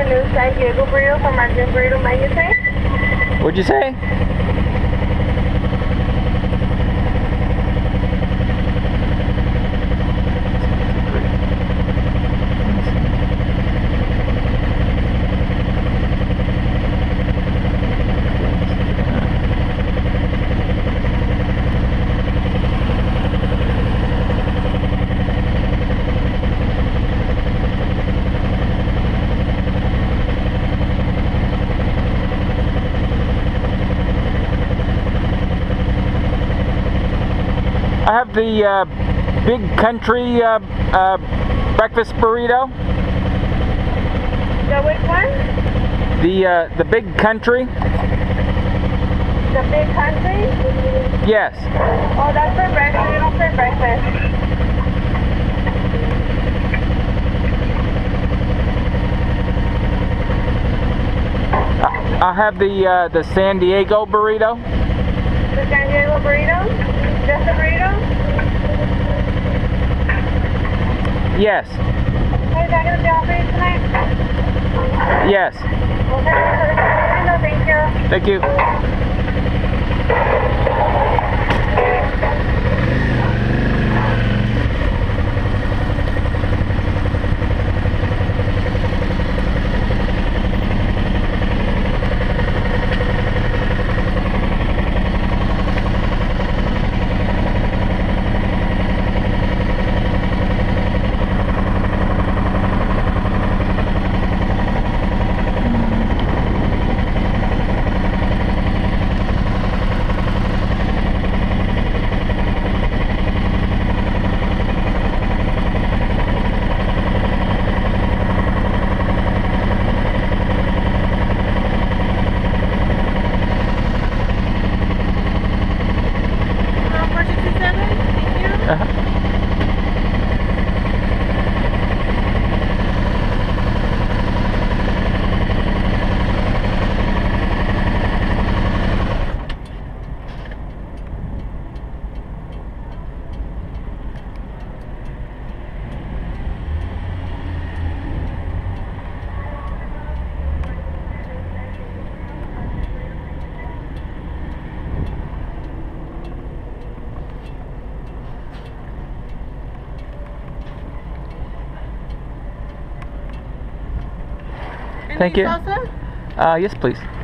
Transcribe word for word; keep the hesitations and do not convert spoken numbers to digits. a new San Diego Burrito from our new burrito menu tray. What'd you say? I have the uh, big country uh, uh, breakfast burrito. The which one? The uh, the big country. The big country? Yes. Oh, that's for breakfast. We don't serve breakfast. I have the uh, the San Diego burrito. The San Diego burrito. Just a burrito? Yes. Hey, is that going to be all for you tonight? Yes. Okay, no, thank you. Thank you. Thank you. Uh, yes, please.